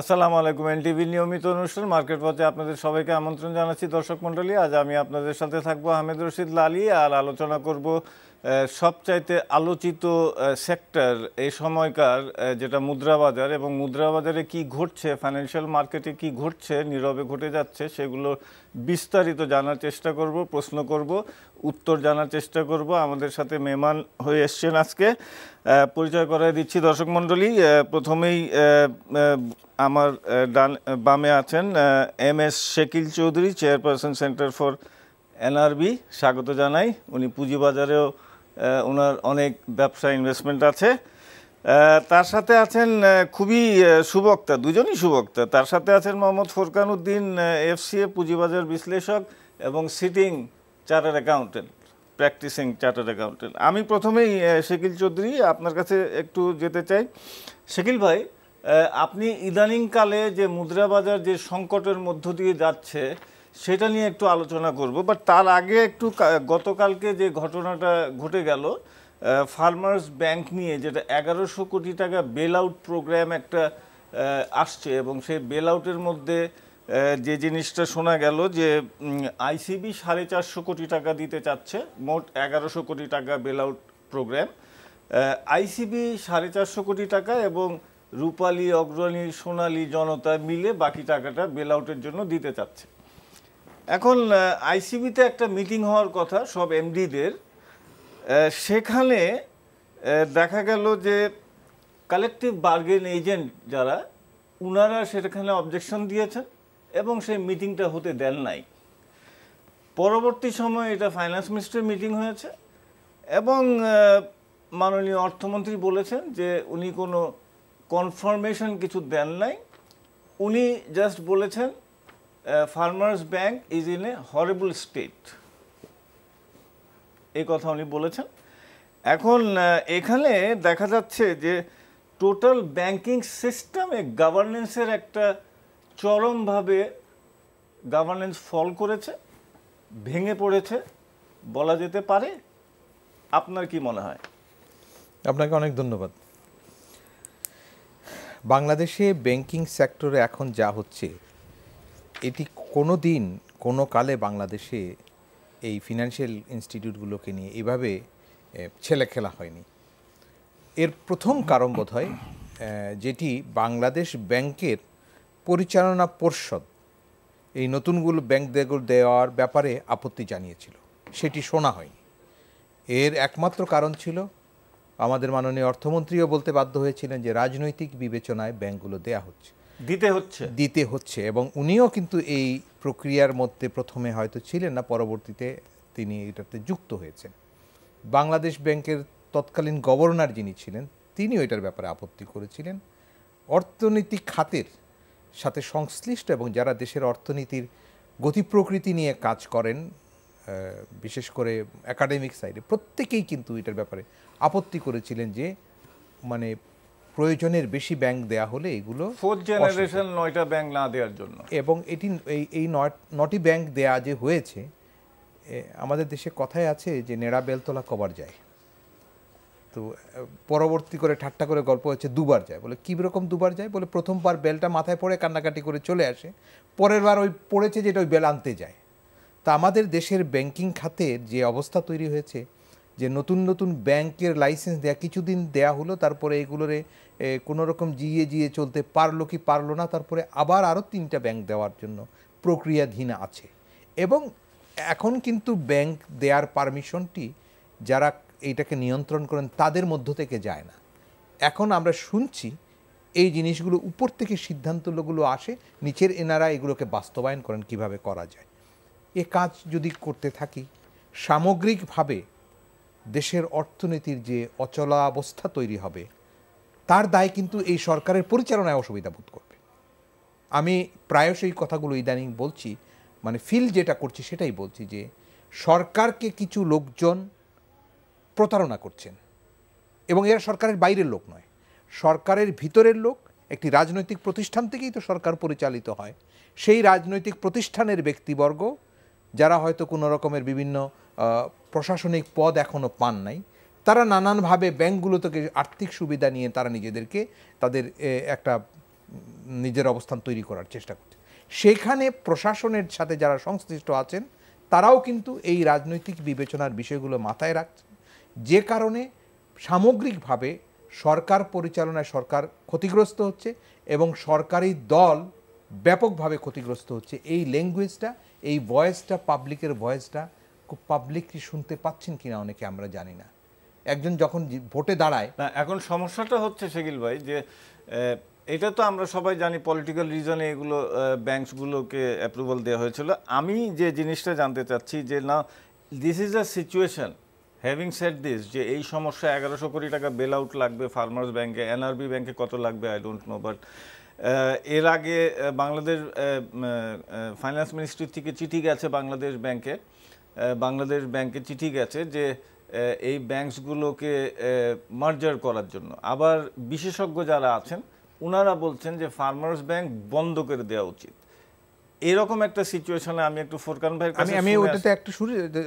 আসসালামু আলাইকুম এনটিভি নিয়মিত অনুষ্ঠান মার্কেট পথে আপনাদের সবাইকে আমন্ত্রণ জানাচ্ছি দর্শক মণ্ডলী। আজ আমি আপনাদের সাথে থাকব আহমেদ রশিদ লালি, আর আলোচনা করব সবচাইতে আলোচিত সেক্টর এই সময়কার, যেটা মুদ্রা বাজার, এবং মুদ্রা বাজারে কি ঘটছে, ফাইন্যান্সিয়াল মার্কেটে কি ঘটছে, নীরবে ঘটে যাচ্ছে, সেগুলো বিস্তারিত জানার চেষ্টা করব, প্রশ্ন করব, উত্তর জানার চেষ্টা করব। আমাদের সাথে মেহমান হয়ে এসছেন আজকে, পরিচয় করাই দিচ্ছি দর্শক মণ্ডলী। প্রথমেই আমার বামে আছেন MS Shakil Chowdhury, chairperson centre for NRB, স্বাগত জানাই। উনি পুঁজিবাজারেও ওনার অনেক ব্যবসা ইনভেস্টমেন্ট আছে। তার সাথে আছেন খুবই সুবক্তা, দুজনই সুবক্তা। তার সাথে আছেন মোহাম্মদ ফোরকানউদ্দিন, FCA পুঁজিবাজার বিশ্লেষক এবং sitting chartered accountant, practising chartered accountant. আমি প্রথমেই শাকিল চৌধুরী আপনার কাছে একটু যেতে চাই। শাকিল ভাই, আপনি ইদানিংকালে যে মুদ্রা বাজার যে সংকটের মধ্য দিয়ে যাচ্ছে সেটা নিয়ে একটু আলোচনা করব, বাট তার আগে একটু গতকালকে যে ঘটনাটা ঘটে গেল ফার্মার্স ব্যাংক নিয়ে, যেটা 1100 কোটি টাকা বেল আউট প্রোগ্রাম একটা আসছে, এবং সেই বেল আউটের মধ্যে যে জিনিসটা শোনা গেল যে ICB 450 কোটি টাকা দিতে চাচ্ছে, মোট 1100 কোটি টাকা বেল আউট প্রোগ্রাম, ICB 450 কোটি টাকা এবং রূপালী, অগ্রণী, সোনালী, জনতা মিলে বাকি টাকাটা বেল আউটের জন্য দিতে চাচ্ছে। এখন ICBতে একটা মিটিং হওয়ার কথা সব MD-দের, সেখানে দেখা গেল যে কালেক্টিভ বার্গেন এজেন্ট যারা, উনারা সেখানে অবজেকশন দিয়েছেন এবং সেই মিটিংটা হতে দেন নাই। পরবর্তী সময়ে এটা ফাইন্যান্স মিনিস্টারের মিটিং হয়েছে এবং মাননীয় অর্থমন্ত্রী বলেছেন যে উনি কোনো কনফার্মেশন কিছু দেন নাই, উনি জাস্ট বলেছেন farmers bank is in a horrible state, এই কথা উনি বলেছেন। এখন এখানে দেখা যাচ্ছে যে টোটাল ব্যাংকিং সিস্টেমে গভর্নেন্সের একটা চরমভাবে গভর্নেন্স ফল করেছে, ভেঙে পড়েছে বলা যেতে পারে। আপনার কি মনে হয়? আপনাকে অনেক ধন্যবাদ। বাংলাদেশে ব্যাংকিং সেক্টরে এখন যা হচ্ছে, এটি কোনো দিন কোনো কালে বাংলাদেশে এই ফিনান্সিয়াল ইনস্টিটিউটগুলোকে নিয়ে এভাবে ছেলে খেলা হয়নি। এর প্রথম কারণ বোধ হয় যেটি বাংলাদেশ ব্যাংকের পরিচালনা পর্ষদ এই নতুনগুলো ব্যাংক দেওয়ার ব্যাপারে আপত্তি জানিয়েছিল, সেটি শোনা হয়নি। এর একমাত্র কারণ ছিল, আমাদের মাননীয় অর্থমন্ত্রীও বলতে বাধ্য হয়েছিলেন যে রাজনৈতিক বিবেচনায় ব্যাংকগুলো দেয়া হচ্ছে, দিতে হচ্ছে, এবং উনিও কিন্তু এই প্রক্রিয়ার মধ্যে প্রথমে হয়তো ছিলেন না, পরবর্তীতে তিনি এটাতে যুক্ত হয়েছেন। বাংলাদেশ ব্যাংকের তৎকালীন গভর্নর যিনি ছিলেন তিনিও এটার ব্যাপারে আপত্তি করেছিলেন। অর্থনৈতিক খাতের সাথে সংশ্লিষ্ট এবং যারা দেশের অর্থনীতির গতি প্রকৃতি নিয়ে কাজ করেন, বিশেষ করে একাডেমিক সাইডে, প্রত্যেকেই কিন্তু এটার ব্যাপারে আপত্তি করেছিলেন যে মানে প্রয়োজনের বেশি ব্যাংক দেয়া হলে এগুলো ফোর্থ জেনারেশন 9টা ব্যাংক না দেওয়ার জন্য, এবং এটি এই 9টি ব্যাংক দেয়া যে হয়েছে। আমাদের দেশে কথায় আছে যে নেড়া বেলতলা কবার যায়, তো পরবর্তী করে ঠাট্টা করে গল্প হচ্ছে দুবার যায়। বলে কী রকম দুবার যায়? বলে প্রথমবার বেলটা মাথায় পড়ে কান্নাকাটি করে চলে আসে, পরের বার ওই পড়েছে যেটা ওই বেল আনতে যায়। তা আমাদের দেশের ব্যাংকিং খাতের যে অবস্থা তৈরি হয়েছে, যে নতুন ব্যাংকের লাইসেন্স দেয়া কিছুদিন দেয়া হলো, তারপরে এগুলোরে কোনো রকম জিয়ে চলতে পারলো কি পারলো না, তারপরে আবার আরও 3টা ব্যাংক দেওয়ার জন্য প্রক্রিয়াধীন আছে। এবং এখন কিন্তু ব্যাংক দেওয়ার পারমিশনটি যারা এইটাকে নিয়ন্ত্রণ করেন তাদের মধ্য থেকে যায় না। এখন আমরা শুনছি এই জিনিসগুলো উপর থেকে সিদ্ধান্তগুলো আসে, নিচের এনারা এগুলোকে বাস্তবায়ন করেন কিভাবে করা যায়। এ কাজ যদি করতে থাকি সামগ্রিকভাবে দেশের অর্থনীতির যে অচলাবস্থা তৈরি হবে তার দায় কিন্তু এই সরকারের পরিচালনায় অসুবিধা বোধ করবে। আমি প্রায়শই কথাগুলো ইদানিং বলছি, মানে ফিল যেটা করছি সেটাই বলছি, যে সরকারকে কিছু লোকজন প্রতারণা করছেন, এবং এরা সরকারের বাইরের লোক নয়, সরকারের ভিতরের লোক। একটি রাজনৈতিক প্রতিষ্ঠান থেকেই তো সরকার পরিচালিত হয়, সেই রাজনৈতিক প্রতিষ্ঠানের ব্যক্তিবর্গ যারা হয়তো কোনো রকমের বিভিন্ন প্রশাসনিক পদ এখনও পান নাই, তারা নানানভাবে ব্যাংকগুলো থেকে আর্থিক সুবিধা নিয়ে তারা নিজেদেরকে তাদের একটা নিজের অবস্থান তৈরি করার চেষ্টা করছে। সেখানে প্রশাসনের সাথে যারা সংশ্লিষ্ট আছেন তারাও কিন্তু এই রাজনৈতিক বিবেচনার বিষয়গুলো মাথায় রাখছে, যে কারণে সামগ্রিকভাবে সরকার পরিচালনায় সরকার ক্ষতিগ্রস্ত হচ্ছে এবং সরকারি দল ব্যাপকভাবে ক্ষতিগ্রস্ত হচ্ছে। এই ল্যাঙ্গুয়েজটা, এই ভয়েসটা, পাবলিকের ভয়েসটা পাবলিক কি শুনতে পাচ্ছেন কিনা অনেকে আমরা জানি না। একজন যখন ভোটে দাঁড়ায়, এখন সমস্যাটা হচ্ছে শাকিল ভাই যে এটা তো আমরা সবাই জানি পলিটিক্যাল রিজনে এগুলো ব্যাংকসগুলোকে অ্যাপ্রুভাল দেওয়া হয়েছিল। আমি যে জিনিসটা জানতে চাচ্ছি যে না, this is a situation, having said this, যে এই সমস্যা 1100 কোটি টাকা বেল আউট লাগবে ফার্মার্স ব্যাংকে, এনআরবি ব্যাংকে কত লাগবে আই ডোন্ট নো, বাট এর আগে বাংলাদেশ ফাইন্যান্স মিনিস্ট্রি থেকে চিঠি গেছে বাংলাদেশ ব্যাংকে, চিঠি গেছে যে এই ব্যাংকসগুলোকে মার্জার করার জন্য। আবার বিশেষজ্ঞ যারা আছেন ওনারা বলছেন যে ফার্মার্স ব্যাংক বন্ধ করে দেওয়া উচিত। এরকম একটা সিচুয়েশনে আমি একটু ফোরকান ভাইয়ের কাছে আমি ওটাতে একটু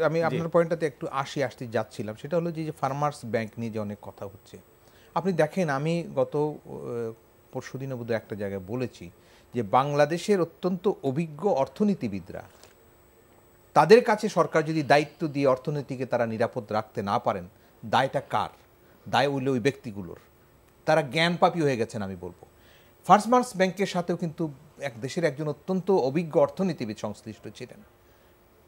আমি আপনার পয়েন্টটাতে একটু আসতে যাচ্ছিলাম। সেটা হলো যে ফার্মার্স ব্যাংক নিয়ে যে অনেক কথা হচ্ছে, আপনি দেখেন আমি গত পরশুদিন বোধহয় একটা জায়গায় বলেছি যে বাংলাদেশের অত্যন্ত অভিজ্ঞ অর্থনীতিবিদরা, তাদের কাছে সরকার যদি দায়িত্ব দিয়ে অর্থনীতিকে তারা নিরাপদ রাখতে না পারেন, দায়টা কার? দায় হইলে ওই ব্যক্তিগুলোর, তারা জ্ঞানপাপী হয়ে গেছেন আমি বলবো। ফার্মার্স ব্যাংকের সাথেও কিন্তু এক দেশের একজন অত্যন্ত অভিজ্ঞ অর্থনীতিবিদ সংশ্লিষ্ট ছিলেন।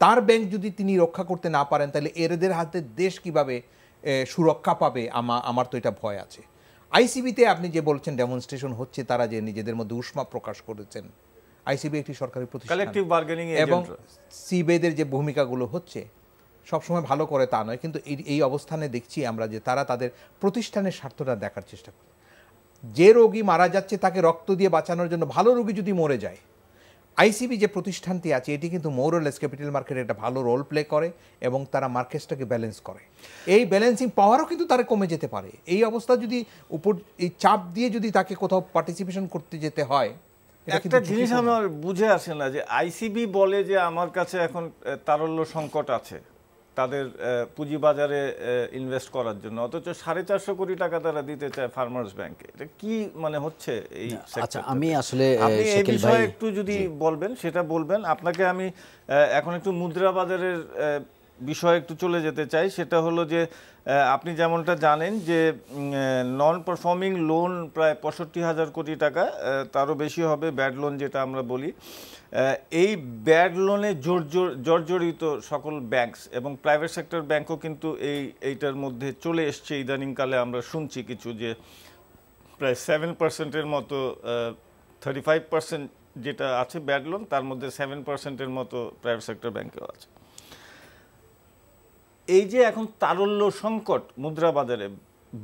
তার ব্যাংক যদি তিনি রক্ষা করতে না পারেন তাহলে এদের হাতে দেশ কিভাবে সুরক্ষা পাবে? আমার তো এটা ভয় আছে। আইসিবিতে আপনি যে বলছেন ডেমনস্ট্রেশন হচ্ছে, তারা যে নিজেদের মধ্যে উষ্মা প্রকাশ করেছেন, আইসিবি একটি সরকারি প্রতিষ্ঠান এবং সিবিদের যে ভূমিকাগুলো হচ্ছে সবসময় ভালো করে তা নয়, কিন্তু এই অবস্থানে দেখছি আমরা যে তারা তাদের প্রতিষ্ঠানের স্বার্থটা দেখার চেষ্টা করে। যে রোগী মারা যাচ্ছে তাকে রক্ত দিয়ে বাঁচানোর জন্য, ভালো রোগী যদি মরে যায়, আইসিবি যে প্রতিষ্ঠানটি আছে এটি কিন্তু মোরলেস ক্যাপিটাল মার্কেটে একটা ভালো রোল প্লে করে এবং তারা মার্কেটটাকে ব্যালেন্স করে। এই ব্যালেন্সিং পাওয়ারও কিন্তু তারা কমে যেতে পারে। এই অবস্থা যদি উপর এই চাপ দিয়ে যদি তাকে কোথাও পার্টিসিপেশন করতে যেতে হয়, একটা জিনিস আমার বুঝে আসে না যে আইসিবি বলে যে আমার কাছে এখন তারল্য সংকট আছে তাদের পুঁজিবাজারে ইনভেস্ট করার জন্য, অথচ 450 কোটি টাকা তারা দিতে চায় ফার্মার্স ব্যাংকে। এটা কি মানে হচ্ছে এই সেক্টর? আমি আসলে এই বিষয়ে একটু যদি বলবেন সেটা বলবেন। আপনাকে আমি এখন একটু মুদ্রা বাজারের বিষয়ে একটু চলে যেতে চাই। সেটা হলো যে আপনি যেমনটা জানেন যে নন পারফর্মিং লোন প্রায় 65,000 কোটি টাকা, তারও বেশি হবে ব্যাড লোন যেটা আমরা বলি। এই ব্যাড লোনে জর্জরিত সকল ব্যাংকস এবং প্রাইভেট সেক্টর ব্যাংকও কিন্তু এইটার মধ্যে চলে এসছে। ইদানিংকালে আমরা শুনছি কিছু যে প্রায় 7%-এর মতো, 35% যেটা আছে ব্যাড লোন তার মধ্যে 7%-এর মতো প্রাইভেট সেক্টর ব্যাংকেও আছে। এই যে এখন তারল্য সংকট মুদ্রা বাজারে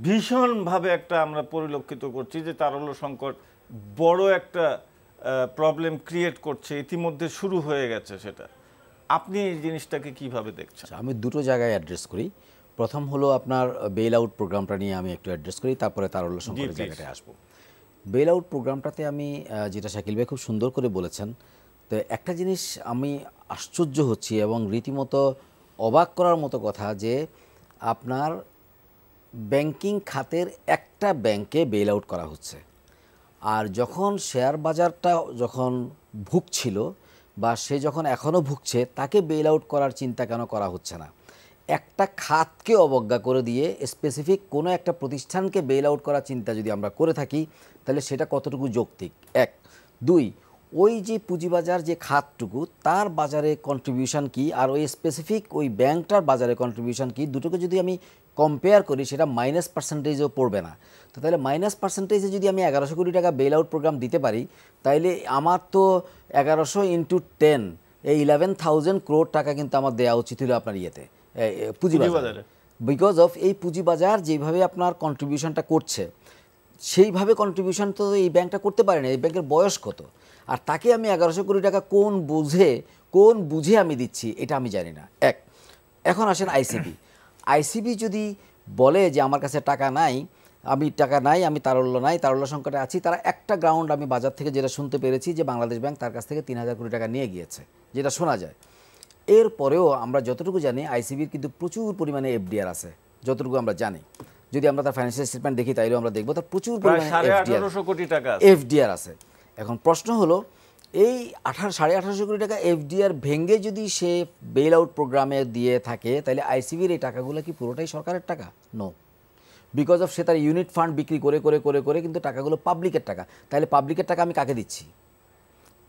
ভীষণভাবে একটা আমরা পরিলক্ষিত করছি যে তারল্য সংকট বড় একটা প্রবলেম ক্রিয়েট করছে, ইতিমধ্যে শুরু হয়ে গেছে। সেটা আপনি এই জিনিসটাকে কিভাবে দেখছেন? আমি দুটো জায়গায় অ্যাড্রেস করি। প্রথম হলো আপনার বেল আউট প্রোগ্রামটা নিয়ে আমি একটু অ্যাড্রেস করি, তারপরে তারল্য সংকটের জায়গাটায় আসবো। বেল আউট প্রোগ্রামটাতে আমি যেটা শাকিল ভাই খুব সুন্দর করে বলেছেন, তো একটা জিনিস আমি আশ্চর্য হচ্ছি এবং রীতিমতো অবাক করার মতো কথা যে আপনার ব্যাংকিং খাতের একটা ব্যাংকে বেল আউট করা হচ্ছে। আর যখন শেয়ার বাজারটা যখন ভুগছিল বা সে যখন এখনও ভুগছে তাকে বেল আউট করার চিন্তা কেন করা হচ্ছে না? একটা খাতকে অবজ্ঞা করে দিয়ে স্পেসিফিক কোনো একটা প্রতিষ্ঠানকে বেল আউট করার চিন্তা যদি আমরা করে থাকি তাহলে সেটা কতটুকু যৌক্তিক? এক। দুই, ওই যে পুঁজিবাজার যে খাতটুকু তার বাজারে কন্ট্রিবিউশন কি আর ওই স্পেসিফিক ওই ব্যাংকটার বাজারে কন্ট্রিবিউশন কি, দুটোকে যদি আমি কম্পেয়ার করি সেটা মাইনাস পার্সেন্টেজও পড়বে না। তো তাহলে মাইনাস পার্সেন্টেজে যদি আমি 1100 কোটি টাকা বেল আউট প্রোগ্রাম দিতে পারি তাহলে আমার তো 1100 × 10 এই 11,000 কোটি টাকা কিন্তু আমার দেওয়া উচিত হলো আপনার ইয়েতে পুঁজিবাজারে, বিকজ অফ এই পুঁজিবাজার যেভাবে আপনার কন্ট্রিবিউশনটা করছে সেইভাবে কন্ট্রিবিউশন তো এই ব্যাংকটা করতে পারে না। এই ব্যাংকের বয়স কত? আর তাকে আমি 1100 কোটি টাকা কোন বুঝে আমি দিচ্ছি এটা আমি জানি না। এক। এখন আসেন আইসিবি। আইসিবি যদি বলে যে আমার কাছে টাকা নাই, আমি তারল্য সংকটে আছি, তারা একটা গ্রাউন্ড আমি বাজার থেকে যেটা শুনতে পেরেছি যে বাংলাদেশ ব্যাংক তার কাছ থেকে 3,000 কোটি টাকা নিয়ে গিয়েছে, যেটা শোনা যায়। এরপরেও আমরা যতটুকু জানি আইসিবির কিন্তু প্রচুর পরিমাণে এফডিআর আছে, যতটুকু আমরা জানি। যদি আমরা তার ফাইন্যান্সিয়াল স্টেটমেন্ট দেখি তাইলেও আমরা দেখব তার প্রচুর পরিমাণে এফডিআর আছে। এখন প্রশ্ন হলো এই 18-18.5 কোটি টাকা এফডিআর ভেঙে যদি সে বেল আউট প্রোগ্রামে দিয়ে থাকে তাহলে আইসিবির এই টাকাগুলো কি পুরোটাই সরকারের টাকা? নো, বিকজ অফ সে তার ইউনিট ফান্ড বিক্রি করে করে করে করে কিন্তু টাকাগুলো পাবলিকের টাকা। তাহলে পাবলিকের টাকা আমি কাকে দিচ্ছি,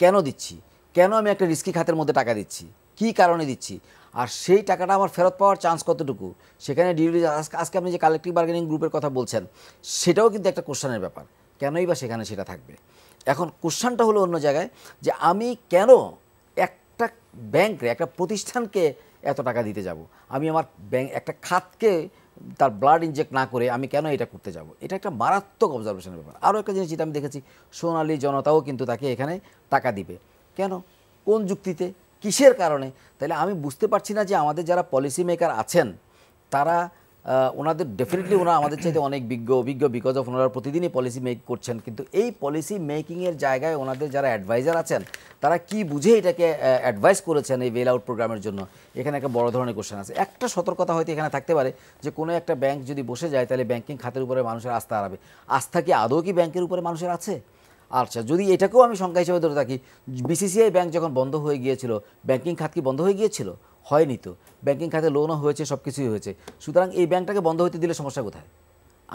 কেন দিচ্ছি, কেন আমি একটা রিস্কি খাতের মধ্যে টাকা দিচ্ছি, কী কারণে দিচ্ছি, আর সেই টাকাটা আমার ফেরত পাওয়ার চান্স কতটুকু সেখানে ডিউটি। আজকে আপনি যে কালেক্টিভ বার্গেনিং গ্রুপের কথা বলছেন সেটাও কিন্তু একটা কোশ্চেনের ব্যাপার, কেনই বা সেখানে সেটা থাকবে। এখন কোশ্চেনটা হলো অন্য জায়গায় যে আমি কেন একটা ব্যাংকে একটা প্রতিষ্ঠানকে এত টাকা দিতে যাব, আমি আমার ব্যাংক একটা খাতকে তার ব্লাড ইনজেক্ট না করে আমি কেন এটা করতে যাব, এটা একটা মারাত্মক অবজারভেশনের ব্যাপার। আরও একটা জিনিস যেটা আমি দেখেছি সোনালী জনতাও কিন্তু তাকে এখানে টাকা দিবে, কেন, কোন যুক্তিতে, কিসের কারণে? তাহলে আমি বুঝতে পারছি না যে আমাদের যারা পলিসি মেকার আছেন তারা ওনাদের ডেফিনেটলি ওনারা আমাদের চাইতে অনেক অভিজ্ঞ, বিকজ অফ ওনারা প্রতিদিনই পলিসি মেক করছেন, কিন্তু এই পলিসি মেকিংয়ের জায়গায় ওনাদের যারা অ্যাডভাইজার আছেন তারা কি বুঝে এটাকে অ্যাডভাইস করেছেন এই বেল আউট প্রোগ্রামের জন্য, এখানে একটা বড় ধরনের কোশ্চেন আছে। একটা সতর্কতা হয়তো এখানে থাকতে পারে যে কোনো একটা ব্যাংক যদি বসে যায় তাহলে ব্যাংকিং খাতের উপরে মানুষের আস্থা হারাবে। আস্থা কি আদৌ কি ব্যাংকের উপরে মানুষের আছে? আচ্ছা, যদি এটাকেও আমি সংখ্যা হিসেবে ধরে থাকি, বিসিসিআই ব্যাংক যখন বন্ধ হয়ে গিয়েছিল ব্যাংকিং খাত কি বন্ধ হয়ে গিয়েছিল? হয়নি, তো ব্যাংকিং খাতে লোনও হয়েছে, সব কিছুই হয়েছে। সুতরাং এই ব্যাংকটাকে বন্ধ হতে দিলে সমস্যা কোথায়?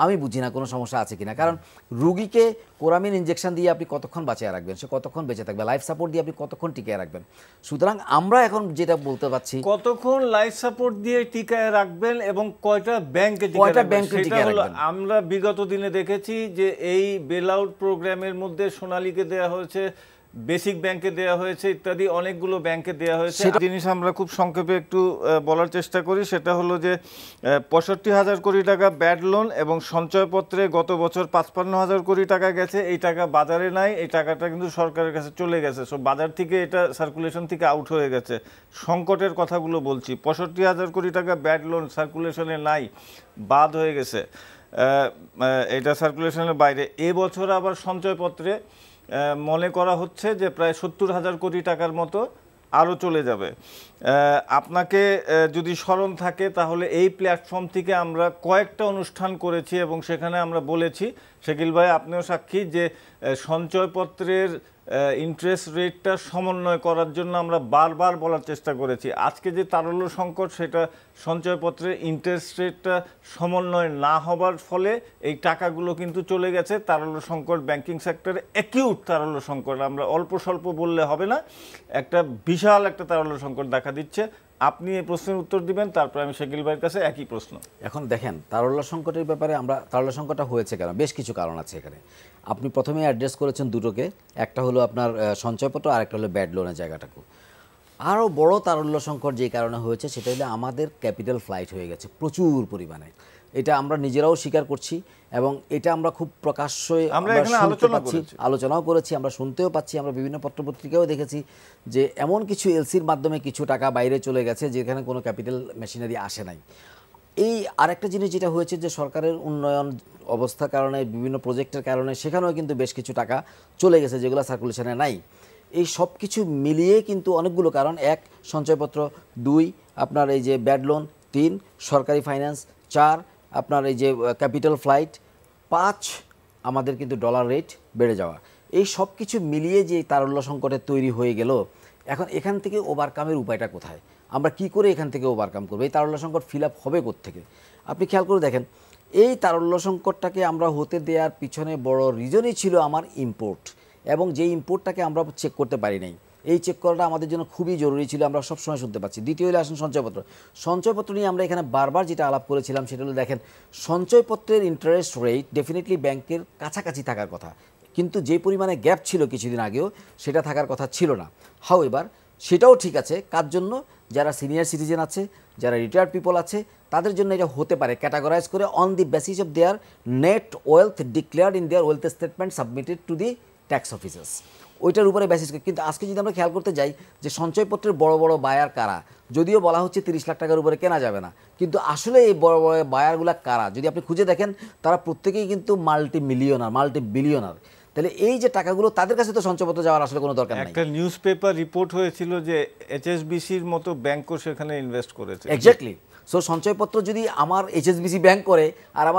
আমি বুঝি না কোনো সমস্যা আছে কিনা, কারণ রুগীকে কোরামিন ইঞ্জেকশন দিয়ে আপনি কতক্ষণ বাঁচিয়ে রাখবেন, সে কতক্ষণ বেঁচে থাকবে, লাইফ সাপোর্ট দিয়ে আপনি কতক্ষণ টিকিয়ে রাখবেন। সুতরাং আমরা এখন যেটা বলতে পারছি কতক্ষণ লাইফ সাপোর্ট দিয়ে টিকিয়ে রাখবেন এবং কয়টা ব্যাংকে টিকিয়ে রাখবেন। আমরা বিগত দিনে দেখেছি যে এই বেল আউট প্রোগ্রামের মধ্যে সোনালীকে দেওয়া হয়েছে, বেসিক ব্যাংকে দেওয়া হয়েছে, ইত্যাদি অনেকগুলো ব্যাংকে দেওয়া হয়েছে। জিনিস আমরা খুব সংক্ষেপে একটু বলার চেষ্টা করি, সেটা হলো যে ৬৫,০০০ কোটি টাকা ব্যাড লোন এবং সঞ্চয়পত্রে গত বছর ৫৫,০০০ কোটি টাকা গেছে। এই টাকা বাজারে নাই, এই টাকাটা কিন্তু সরকারের কাছে চলে গেছে, সো বাজার থেকে এটা সার্কুলেশন থেকে আউট হয়ে গেছে। সংকটের কথাগুলো বলছি, ৬৫,০০০ কোটি টাকা ব্যাড লোন সার্কুলেশনে নাই, বাদ হয়ে গেছে, এটা সার্কুলেশনের বাইরে। এবছর আবার সঞ্চয়পত্রে মনে করা হচ্ছে যে প্রায় ৭০,০০০ কোটি টাকার মতো আরও চলে যাবে। আপনাকে যদি স্মরণ থাকে তাহলে এই প্ল্যাটফর্ম থেকে আমরা কয়েকটা অনুষ্ঠান করেছি এবং সেখানে আমরা বলেছি, শাকিল ভাই আপনিও সাক্ষী, যে সঞ্চয়পত্রের ইন্টারেস্ট রেটটা সমন্বয় করার জন্য আমরা বারবার বলার চেষ্টা করেছি। আজকে যে তারল্য সংকট সেটা সঞ্চয়পত্রের ইন্টারেস্ট রেটটা সমন্বয় না হবার ফলে এই টাকাগুলো কিন্তু চলে গেছে। তারল্য সংকট ব্যাংকিং সেক্টরে অ্যাকিউট তারল্য সংকট, আমরা অল্প স্বল্প বললে হবে না, একটা বিশাল একটা তারল্য সংকট দেখা দিচ্ছে। আপনি এই প্রশ্নের উত্তর দিবেন, তারপরে আমি শাকিল ভাইয়ের কাছে একই প্রশ্ন। এখন দেখেন তারল্য সংকটের ব্যাপারে আমরা তারল্য সংকটটা হয়েছে কেন, বেশ কিছু কারণ আছে এখানে। আপনি প্রথমেই অ্যাড্রেস করেছেন দুটোকে, একটা হলো আপনার সঞ্চয়পত্র আর একটা হলো ব্যাড লোনের জায়গাটাকে। আরও বড় তারল্য সংকট যে কারণে হয়েছে সেটা হলো আমাদের ক্যাপিটাল ফ্লাইট হয়ে গেছে প্রচুর পরিমাণে, এটা আমরা নিজেরাও স্বীকার করছি এবং এটা আমরা খুব প্রকাশ্যে আলোচনাও করেছি, আমরা শুনতেও পাচ্ছি, আমরা বিভিন্ন পত্রপত্রিকাও দেখেছি যে এমন কিছু এলসির মাধ্যমে কিছু টাকা বাইরে চলে গেছে যেখানে কোনো ক্যাপিটাল মেশিনারি আসে নাই। এই আরেকটা জিনিস যেটা হয়েছে যে সরকারের উন্নয়ন অবস্থার কারণে বিভিন্ন প্রজেক্টের কারণে সেখানেও কিন্তু বেশ কিছু টাকা চলে গেছে যেগুলো সার্কুলেশনে নাই। এই সব কিছু মিলিয়ে কিন্তু অনেকগুলো কারণ, এক সঞ্চয়পত্র, দুই আপনার এই যে ব্যাড লোন, তিন সরকারি ফাইন্যান্স, চার আপনার এই যে ক্যাপিটাল ফ্লাইট, পাঁচ আমাদের কিন্তু ডলার রেট বেড়ে যাওয়া। এই সব কিছু মিলিয়ে যে তারল্য সংকটের তৈরি হয়ে গেল, এখন এখান থেকে ওভারকামের উপায়টা কোথায়, আমরা কি করে এখান থেকে ওভারকাম করবো, এই তারল্য সংকট ফিল আপ হবে কোত্থেকে? আপনি খেয়াল করে দেখেন এই তারল্য সংকটটাকে আমরা হতে দেওয়ার পিছনে বড় রিজনই ছিল আমার ইম্পোর্ট, এবং যে ইম্পোর্টটাকে আমরা চেক করতে পারি নাই, এই চেক করাটা আমাদের জন্য খুবই জরুরি ছিল, আমরা সবসময় শুনতে পাচ্ছি। দ্বিতীয় হলো আসুন সঞ্চয়পত্র, সঞ্চয়পত্র নিয়ে আমরা এখানে বারবার যেটা আলাপ করেছিলাম সেটা হলো দেখেন সঞ্চয়পত্রের ইন্টারেস্ট রেট ডেফিনেটলি ব্যাংকের কাছাকাছি থাকার কথা, কিন্তু যে পরিমাণে গ্যাপ ছিল কিছুদিন আগেও সেটা থাকার কথা ছিল না। হাউ এবার সেটাও ঠিক আছে, কার জন্য, যারা সিনিয়র সিটিজেন আছে, যারা রিটায়ার্ড পিপল আছে তাদের জন্য এটা হতে পারে ক্যাটাগরাইজ করে on the basis of their net wealth declared in their wealth statement submitted to the tax officers, ওইটার উপরে বেসিস। কিন্তু আজকে যদি আমরা খেয়াল করতে যাই যে সঞ্চয়পত্রের বড় বড় বায়ার কারা, যদিও বলা হচ্ছে ৩০ লাখ টাকার উপরে কেনা যাবে না, কিন্তু আসলে এই বড় বড় বায়ারগুলো কারা যদি আপনি খুঁজে দেখেন তারা প্রত্যেকেই কিন্তু মাল্টি মিলিয়নার, মাল্টি বিলিয়নার। তাহলে এই যে টাকাগুলো তাদের কাছে তো সঞ্চয়পত্র যাওয়ার আসলে কোনো দরকার নেই। একটা নিউজ পেপার রিপোর্ট হয়েছিল যে HSBC-র মতো ব্যাংকও সেখানে ইনভেস্ট করেছে। এক্স্যাক্টলি, सो संचयपत्र जो HSBC बैंक और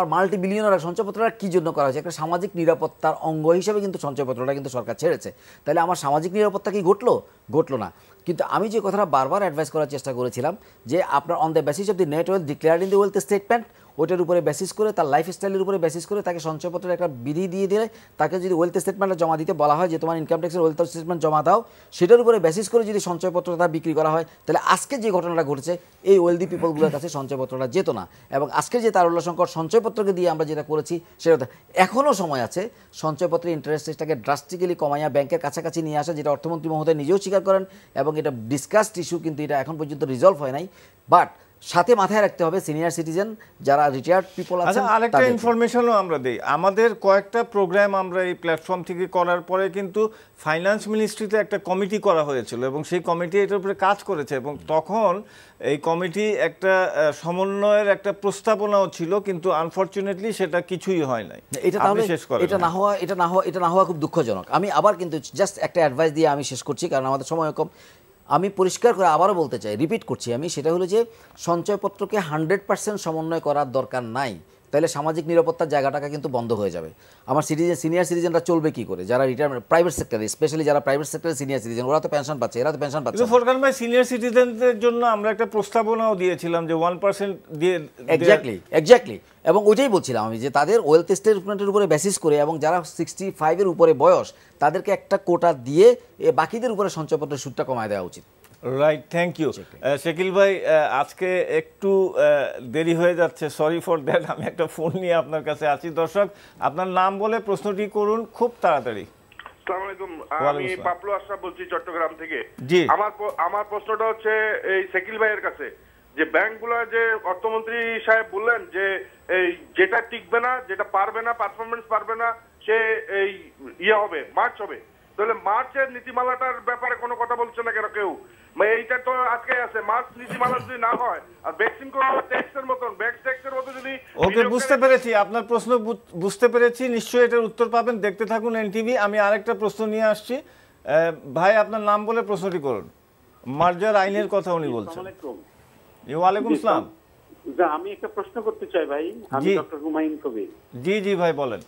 माल्टी बिलियनर संचयपत्र की जो एक सामाजिक निरापत्तार अंग हिसाब से संचयपत्र सरकार छेड़े तेल सामाजिक निरापत्ता कि घटल ना क्योंकि आमी जो कथा बार बार एडवाइस करार चेष्टा करेছিলাম যে আপনার on the basis of the net wealth declared in the wealth statement ওইটার উপরে বেসিস করে তার লাইফস্টাইলের উপরে বেসিস করে তাকে সঞ্চয়পত্রের একটা বিধি দিয়ে দিলে তাকে যদি ওয়েলথ স্টেটমেন্টটা জমা দিতে বলা হয় যে তোমার ইনকাম ট্যাক্সের ওয়েলথ স্টেটমেন্ট জমা দাও সেটার উপরে বেসিস করে যদি সঞ্চয়পত্রটা বিক্রি করা হয় তাহলে আজকে যে ঘটনাটা ঘটছে এই ওয়েলদি পিপলগুলোর কাছে সঞ্চয়পত্রটা যেত না এবং আজকে যে তারল্য সংকট সঞ্চয়পত্রকে দিয়ে আমরা যেটা করেছি সেটা এখনো সময় আছে সঞ্চয়পত্রের ইন্টারেস্ট রেটটাকে ড্রাস্টিক্যালি কমায়া ব্যাংকের কাছাকাছি নিয়ে আসা যেটা অর্থমন্ত্রী মহোদয় নিজেও স্বীকার করেন এবং এটা ডিসকাসড ইস্যু কিন্তু এটা এখন পর্যন্ত রিজলভ হয় নাই বাট সাথে মাথায় রাখতে হবে সিনিয়র সিটিজেন যারা রিটায়ার্ড পিপল আছেন। আচ্ছা আরেকটা ইনফরমেশনও আমরা দেই আমাদের কয়েকটা প্রোগ্রাম আমরা এই প্ল্যাটফর্ম থেকে করার পরে কিন্তু ফাইন্যান্স মিনিস্ট্রিতে একটা কমিটি করা হয়েছিল এবং সেই কমিটি এটার উপরে কাজ করেছে এবং তখন এই কমিটি একটা সমন্বয়ের একটা প্রস্তাবনাও ছিল কিন্তু আনফরচুনেটলি সেটা কিছুই হয় নাই। এটা তাহলে এটা না হওয়া খুব দুঃখজনক। আমি আবার কিন্তু জাস্ট একটা অ্যাডভাইস দিয়ে আমি শেষ করছি কারণ আমাদের সময় কম। আমি পরিষ্কার করে আবারও বলতে চাই রিপিট করছি আমি সেটা হলো যে সঞ্চয়পত্রকে 100% সমন্বয় করার দরকার নাই তাহলে সামাজিক নিরাপত্তার জায়গাটাকে কিন্তু বন্ধ হয়ে যাবে। আমার সিনিয়র সিটিজেনরা চলবে কি করে যারা রিটায়ারমেন্ট প্রাইভেট সেক্টরে স্পেশালি যারা প্রাইভেট সেক্টরে সিনিয়র সিটিজেন ওরা তো পেনশন পাচ্ছে ফরকান ভাই সিনিয়র সিটিজেনদের জন্য আমরা একটা প্রস্তাবনাও দিয়েছিলাম যে 1% দিয়ে এক্স্যাক্টলি এবং ওইটাই বলছিলাম আমি যে তাদের ওয়েলথ স্টেটমেন্টের উপরে বেসিস করে এবং যারা 65 এর উপরে বয়স তাদেরকে একটা কোটা দিয়ে বাকিদের উপরে সঞ্চয়পত্রের সুদটা কমায় দেওয়া উচিত। রাইট, থ্যাংক ইউ শাকিল ভাই। আজকে একটু দেরি হয়ে যাচ্ছে, সরি ফর দ্যাট। আমি একটা ফোন নিয়ে আপনার কাছে আছি। দর্শক আপনার নাম বলে প্রশ্নটি করুন খুব তাড়াতাড়ি। আসসালামু আলাইকুম, আমি পাপলু আশা বলছি চট্টগ্রাম থেকে। আমার প্রশ্নটা হচ্ছে এই শাকিল ভাইয়ের কাছে যে ব্যাংকগুলো যে অর্থমন্ত্রী সাহেব বললেন যে এই যেটা টিকবে না যেটা পারবে না পারফরমেন্স পারবে না সে এই ইয়ে হবে মার্চ হবে তাহলে মার্চের নীতিমালাটার ব্যাপারে কোনো কথা বলছে না কেন কেউ? এইটা তো আজকে আছে মার্চ নীতিমালা যদি না হয় আর ভ্যাকসিন কোটা ট্যাক্সের মতন ব্যাক ট্যাক্সের মতো যদি। ওকে, বুঝতে পেরেছি আপনার প্রশ্ন, বুঝতে পেরেছি, নিশ্চয়ই এটার উত্তর পাবেন। দেখতে থাকুন এনটিভি। আমি আরেকটা প্রশ্ন নিয়ে আসছি। ভাই আপনার নাম বলে প্রশ্নটি করুন। মার্জার আইনের কথা উনি বলছেন। ওয়ালাইকুম আসসালাম। আমি একটা প্রশ্ন করতে চাই ভাই। আমি ডক্টর হুমায়ুন কবির। জি জি ভাই বলেন।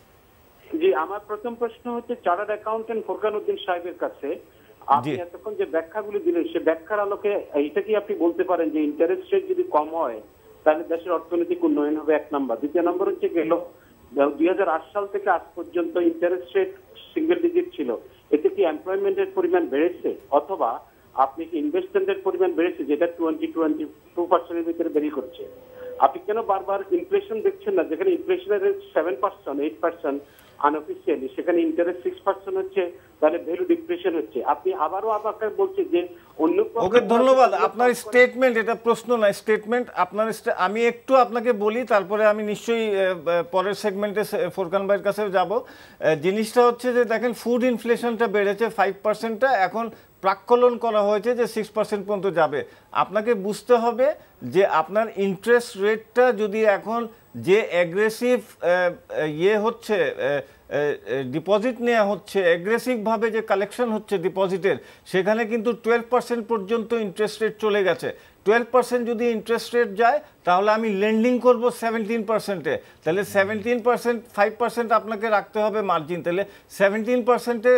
জি, আমার প্রথম প্রশ্ন হচ্ছে চার্টার্ড অ্যাকাউন্ট্যান্ট ফরকানউদ্দিন সাহেবের কাছে আপনি এতক্ষণ যে ব্যাখ্যাগুলি দিলেন সে ব্যাখ্যার আলোকে এইটা কি আপনি বলতে পারেন যে ইন্টারেস্ট রেট যদি কম হয় তাহলে দেশের অর্থনৈতিক উন্নয়ন হবে, এক নম্বর। দ্বিতীয় নম্বর হচ্ছে গেল 2008 সাল থেকে আজ পর্যন্ত ইন্টারেস্ট রেট সিঙ্গেল ডিজিট ছিল, এতে কি এমপ্লয়মেন্টের পরিমাণ বেড়েছে অথবা আপনি কি ইনভেস্টমেন্টের পরিমাণ বেড়েছে যেটা 22% ভিতরে বেরিয়ে করছে? আপনি কেন বারবার ইনফ্লেশন দেখছেন না যেখানে ইনফ্লেশনের রেট 7% 8% আনঅফিসিয়ালি, সেখানে ইন্টারেস্ট 6% হচ্ছে, তাহলে ভ্যালু ডিপ্রেশন হচ্ছে। আপনি আবারও আপনাকে বলছেন যে অন্য। ওকে ধন্যবাদ আপনার স্টেটমেন্ট, এটা প্রশ্ন না স্টেটমেন্ট আপনার। আমি একটু আপনাকে বলি তারপরে আমি নিশ্চয়ই পরের সেগমেন্টে ফোরকান ভাইয়ের কাছে যাব। জিনিসটা হচ্ছে যে দেখেন ফুড ইনফ্লেশনটা বেড়েছে 5%, এখন প্রাক্কলন করা হয়েছে যে 6% পর্যন্ত যাবে। আপনাকে বুঝতে হবে যে আপনার ইন্টারেস্ট রেটটা যদি এখন যে অ্যাগ্রেসিভ হচ্ছে ডিপোজিট নেওয়া হচ্ছে অ্যাগ্রেসিভভাবে যে কালেকশন হচ্ছে ডিপোজিটের, সেখানে কিন্তু 12% পর্যন্ত ইন্টারেস্ট রেট চলে গেছে। 12% যদি ইন্টারেস্ট রেট যায় তাহলে আমি লেন্ডিং করব 17%-এ, তাহলে 17% 5% আপনাকে রাখতে হবে মার্জিন, তাহলে 17%-এ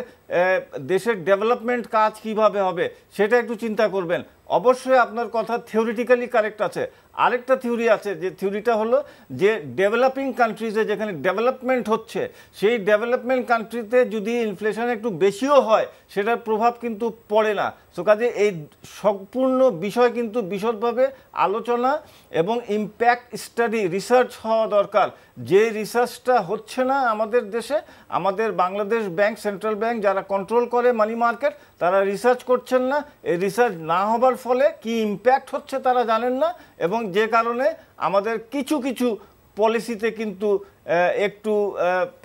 দেশের ডেভেলপমেন্ট কাজ কিভাবে হবে সেটা একটু চিন্তা করবেন। অবশ্যই আপনার কথা থিওরিটিক্যালি কারেক্ট আছে। আরেকটা থিওরি আছে, যে থিওরিটা হলো যে ডেভেলপিং কান্ট্রিজে যেখানে ডেভেলপমেন্ট হচ্ছে সেই ডেভেলপমেন্ট কান্ট্রিতে যদি ইনফ্লেশন একটু বেশিও হয় সেটার প্রভাব কিন্তু পড়ে না। সো কাজে এই সম্পূর্ণ বিষয় কিন্তু বিশদভাবে আলোচনা এবং ইম্প্যাক্ট স্টাডি রিসার্চ হওয়া দরকার। যে রিসার্চটা হচ্ছে না আমাদের দেশে, আমাদের বাংলাদেশ ব্যাংক সেন্ট্রাল ব্যাংক যারা কন্ট্রোল করে মানি মার্কেট তারা রিসার্চ করছেন না। এই রিসার্চ না হবার ফলে কি ইম্প্যাক্ট হচ্ছে তারা জানেন না এবং যে কারণে আমাদের কিছু কিছু পলিসিতে কিন্তু একটু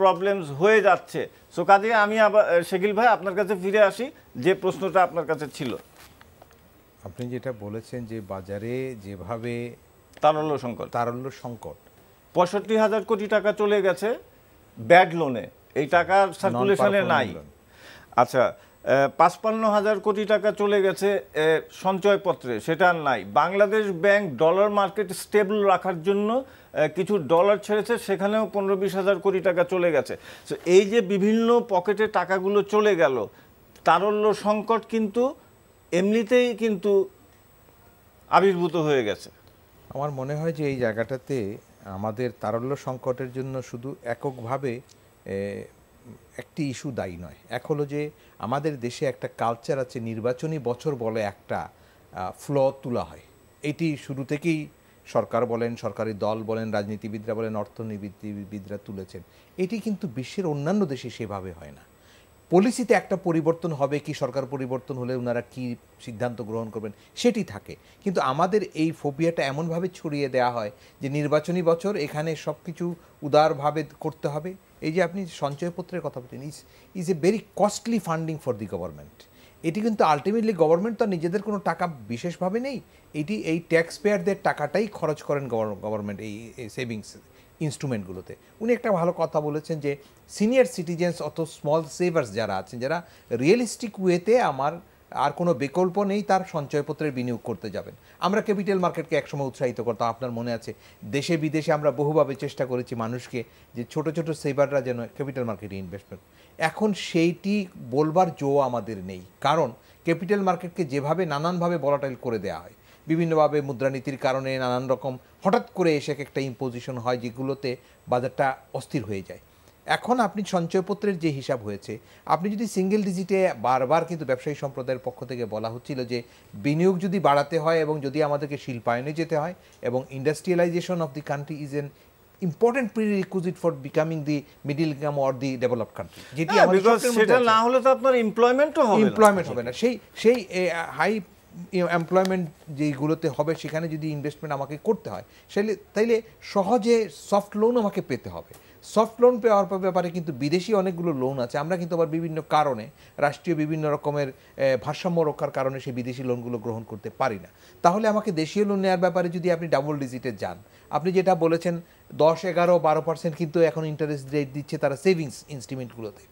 প্রবলেমস হয়ে যাচ্ছে। সো কাজে আমি আবার শাকিল ভাই আপনার কাছে ফিরে আসি যে প্রশ্নটা আপনার কাছে ছিল। আপনি যেটা বলেছেন যে বাজারে যেভাবে তারল্য সংকট 65,000 কোটি টাকা চলে গেছে ব্যাড লোনে, এই টাকার সার্কুলেশনে নাই। আচ্ছা 55 হাজার কোটি টাকা চলে গেছে সঞ্চয়পত্রে, সেটা আর নাই। Bangladesh bank dollar market stable রাখার জন্য কিছু ডলার ছেড়েছে, সেখানেও 15-20 হাজার কোটি টাকা চলে গেছে। তো এই যে বিভিন্ন পকেটে টাকাগুলো চলে গেল, তারল্য সংকট কিন্তু এমনিতেই কিন্তু আবির্ভূত হয়ে গেছে। আমার মনে হয় যে এই জায়গাটাতে আমাদের তারল্য সংকটের জন্য শুধু এককভাবে একটি ইস্যু দায়ী নয়। এক হলো যে আমাদের দেশে একটা কালচার আছে, নির্বাচনী বছর বলে একটা ফ্লো তোলা হয়। এটি শুরু থেকেই সরকার বলেন, সরকারি দল বলেন, রাজনীতিবিদরা বলেন, অর্থনীতিবিদরা তুলেছেন। এটি কিন্তু বিশ্বের অন্যান্য দেশে সেভাবে হয় না। পলিসিতে একটা পরিবর্তন হবে কি, সরকার পরিবর্তন হলে ওনারা কি সিদ্ধান্ত গ্রহণ করবেন সেটি থাকে, কিন্তু আমাদের এই ফোবিয়াটা এমনভাবে ছড়িয়ে দেয়া হয় যে নির্বাচনী বছর, এখানে সব কিছু উদারভাবে করতে হবে। এই যে আপনি সঞ্চয়পত্রের কথা বলছেন, is a very costly funding for the government. এটি কিন্তু আলটিমেটলি গভর্নমেন্ট তো নিজেদের কোনো টাকা বিশেষভাবে নেই, এটি এই ট্যাক্স পেয়ারদের টাকাটাই খরচ করেন গভর্নমেন্ট এই সেভিংস ইনস্ট্রুমেন্টগুলোতে। উনি একটা ভালো কথা বলেছেন যে senior citizens or small savers যারা আছেন, যারা রিয়েলিস্টিক ওয়েতে আমার আর কোনো বিকল্প নেই, তার সঞ্চয়পত্রের বিনিয়োগ করতে যাবেন। আমরা ক্যাপিটাল মার্কেটকে একসময় উৎসাহিত করতাম, আপনার মনে আছে, দেশে বিদেশে আমরা বহুভাবে চেষ্টা করেছি মানুষকে যে ছোট ছোট সেভাররা যেন ক্যাপিটাল মার্কেটে ইনভেস্টমেন্ট। এখন সেইটি বলবার জো আমাদের নেই, কারণ ক্যাপিটাল মার্কেটকে যেভাবে নানানভাবে ভলাটাইল করে দেওয়া হয়, বিভিন্নভাবে মুদ্রানীতির কারণে নানান রকম হঠাৎ করে এসে একটা ইম্পোজিশন হয়, যেগুলোতে বাজারটা অস্থির হয়ে যায়। এখন আপনি সঞ্চয়পত্রের যে হিসাব হয়েছে, আপনি যদি সিঙ্গেল ডিজিটে বারবার কিন্তু ব্যবসায়ী সম্প্রদায়ের পক্ষ থেকে বলা হচ্ছিল যে বিনিয়োগ যদি বাড়াতে হয় এবং যদি আমাদেরকে শিল্পায়নে যেতে হয় এবং industrialisation of the country is an important prerequisite for becoming the middle income or the developed country, যেটি সেটা না হলে তো আপনার এমপ্লয়মেন্ট হবে না। সেই হাই এমপ্লয়মেন্ট যেইগুলোতে হবে সেখানে যদি ইনভেস্টমেন্ট আমাকে করতে হয়, তাইলে সহজে সফট লোন আমাকে পেতে হবে। সফট লোন পাওয়ার ব্যাপারে কিন্তু বিদেশি অনেকগুলো লোন আছে, আমরা কিন্তু আবার বিভিন্ন কারণে রাষ্ট্রীয় বিভিন্ন রকমের ভারসাম্য রক্ষার কারণে সেই বিদেশি লোনগুলো গ্রহণ করতে পারি না। তাহলে আমাকে দেশীয় লোন নেওয়ার ব্যাপারে যদি আপনি ডাবল ডিজিটে যান, আপনি যেটা বলেছেন 10-11-12% কিন্তু এখন ইন্টারেস্ট রেট দিচ্ছে তারা সেভিংস ইনস্ট্রুমেন্টগুলোতে।